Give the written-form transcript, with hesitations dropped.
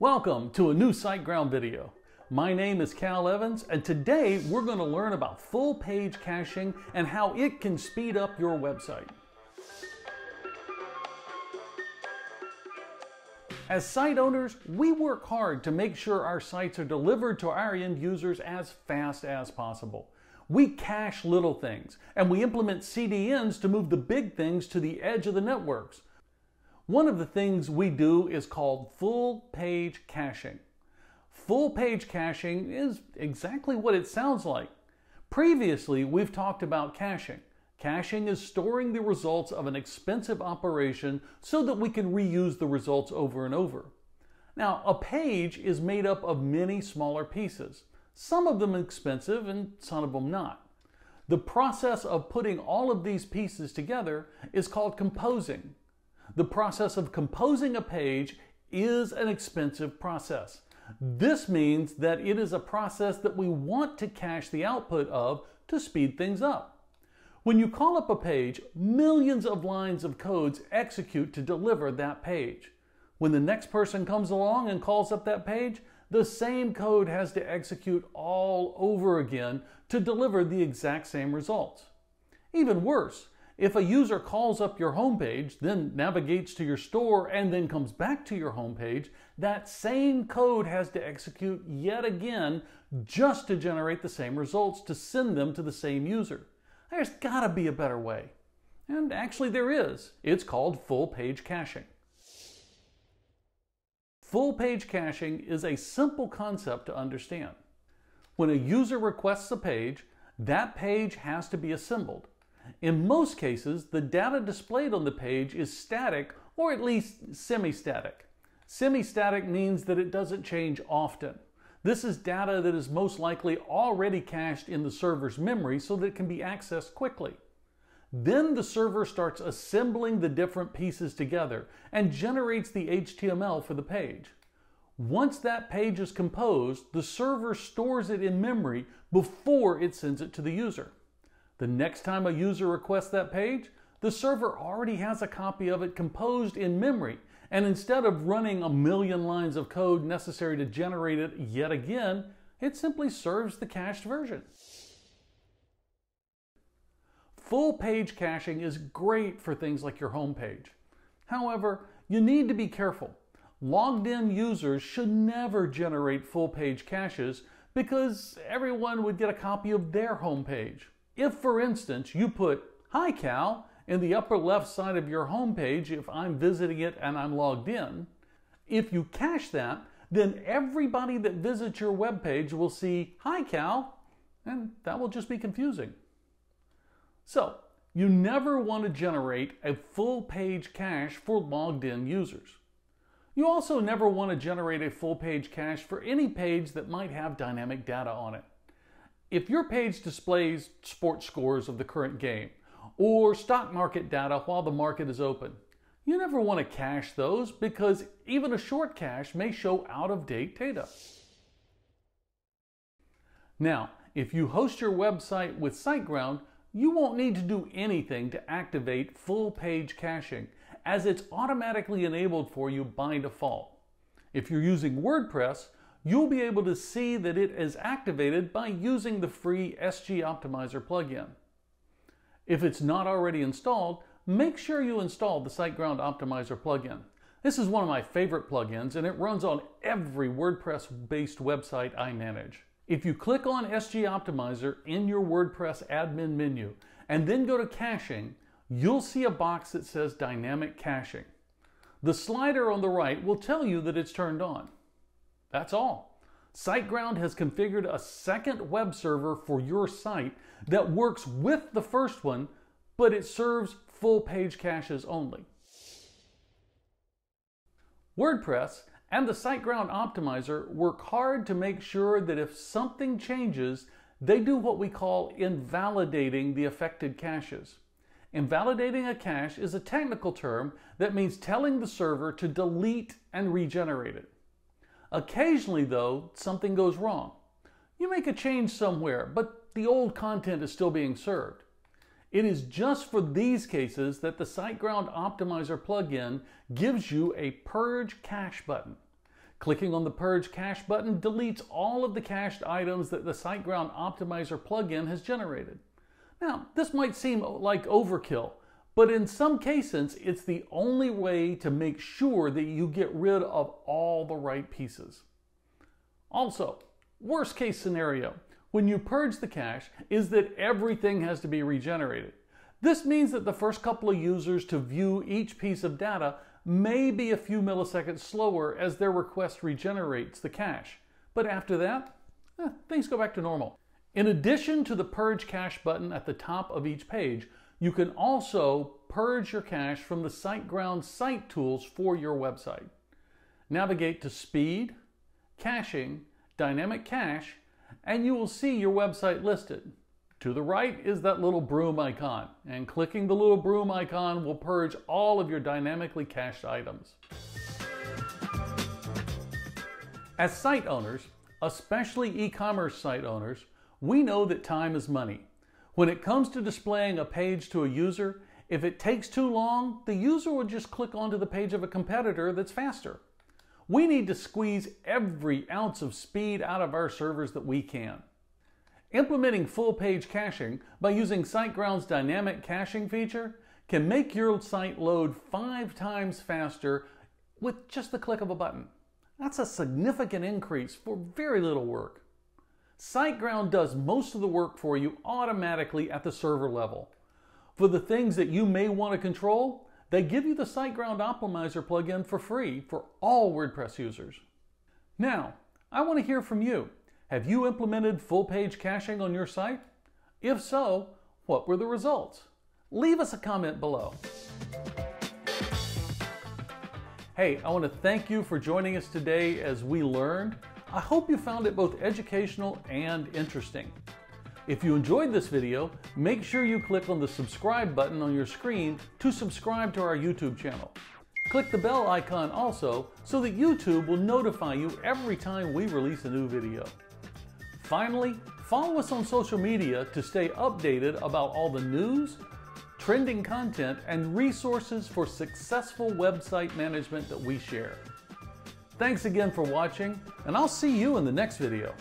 Welcome to a new SiteGround video. My name is Cal Evans, and today we're going to learn about full page caching and how it can speed up your website. As site owners, we work hard to make sure our sites are delivered to our end users as fast as possible. We cache little things, and we implement CDNs to move the big things to the edge of the networks. One of the things we do is called full page caching. Full page caching is exactly what it sounds like. Previously, we've talked about caching. Caching is storing the results of an expensive operation so that we can reuse the results over and over. Now, a page is made up of many smaller pieces, some of them expensive and some of them not. The process of putting all of these pieces together is called composing. The process of composing a page is an expensive process. This means that it is a process that we want to cache the output of to speed things up. When you call up a page, millions of lines of codes execute to deliver that page. When the next person comes along and calls up that page, the same code has to execute all over again to deliver the exact same results. Even worse, if a user calls up your homepage, then navigates to your store, and then comes back to your homepage, that same code has to execute yet again just to generate the same results to send them to the same user. There's got to be a better way. And actually there is. It's called full page caching. Full page caching is a simple concept to understand. When a user requests a page, that page has to be assembled. In most cases, the data displayed on the page is static, or at least semi-static. Semi-static means that it doesn't change often. This is data that is most likely already cached in the server's memory so that it can be accessed quickly. Then the server starts assembling the different pieces together and generates the HTML for the page. Once that page is composed, the server stores it in memory before it sends it to the user. The next time a user requests that page, the server already has a copy of it composed in memory, and instead of running a million lines of code necessary to generate it yet again, it simply serves the cached version. Full page caching is great for things like your home page. However, you need to be careful. Logged-in users should never generate full page caches because everyone would get a copy of their home page. If, for instance, you put "Hi Cal" in the upper left side of your homepage if I'm visiting it and I'm logged in, if you cache that, then everybody that visits your webpage will see "Hi Cal," and that will just be confusing. So, you never want to generate a full page cache for logged in users. You also never want to generate a full page cache for any page that might have dynamic data on it. If your page displays sports scores of the current game or stock market data while the market is open, you never want to cache those because even a short cache may show out-of-date data. Now, if you host your website with SiteGround, you won't need to do anything to activate full page caching, as it's automatically enabled for you by default. If you're using WordPress, you'll be able to see that it is activated by using the free SG Optimizer plugin. If it's not already installed, make sure you install the SiteGround Optimizer plugin. This is one of my favorite plugins, and it runs on every WordPress-based website I manage. If you click on SG Optimizer in your WordPress admin menu and then go to Caching, you'll see a box that says Dynamic Caching. The slider on the right will tell you that it's turned on. That's all. SiteGround has configured a second web server for your site that works with the first one, but it serves full page caches only. WordPress and the SiteGround Optimizer work hard to make sure that if something changes, they do what we call invalidating the affected caches. Invalidating a cache is a technical term that means telling the server to delete and regenerate it. Occasionally, though, something goes wrong. You make a change somewhere, but the old content is still being served. It is just for these cases that the SiteGround Optimizer plugin gives you a Purge Cache button. Clicking on the Purge Cache button deletes all of the cached items that the SiteGround Optimizer plugin has generated. Now, this might seem like overkill, but in some cases, it's the only way to make sure that you get rid of all the right pieces. Also, worst case scenario, when you purge the cache, is that everything has to be regenerated. This means that the first couple of users to view each piece of data may be a few milliseconds slower as their request regenerates the cache. But after that, things go back to normal. In addition to the Purge Cache button at the top of each page, you can also purge your cache from the SiteGround site tools for your website. Navigate to Speed, Caching, Dynamic Cache, and you will see your website listed. To the right is that little broom icon, and clicking the little broom icon will purge all of your dynamically cached items. As site owners, especially e-commerce site owners, we know that time is money. When it comes to displaying a page to a user, if it takes too long, the user will just click onto the page of a competitor that's faster. We need to squeeze every ounce of speed out of our servers that we can. Implementing full-page caching by using SiteGround's dynamic caching feature can make your site load 5 times faster with just the click of a button. That's a significant increase for very little work. SiteGround does most of the work for you automatically at the server level. For the things that you may want to control, they give you the SiteGround Optimizer plugin for free for all WordPress users. Now, I want to hear from you. Have you implemented full-page caching on your site? If so, what were the results? Leave us a comment below. Hey, I want to thank you for joining us today as we learned. I hope you found it both educational and interesting. If you enjoyed this video, make sure you click on the subscribe button on your screen to subscribe to our YouTube channel. Click the bell icon also so that YouTube will notify you every time we release a new video. Finally, follow us on social media to stay updated about all the news, trending content, and resources for successful website management that we share. Thanks again for watching, and I'll see you in the next video.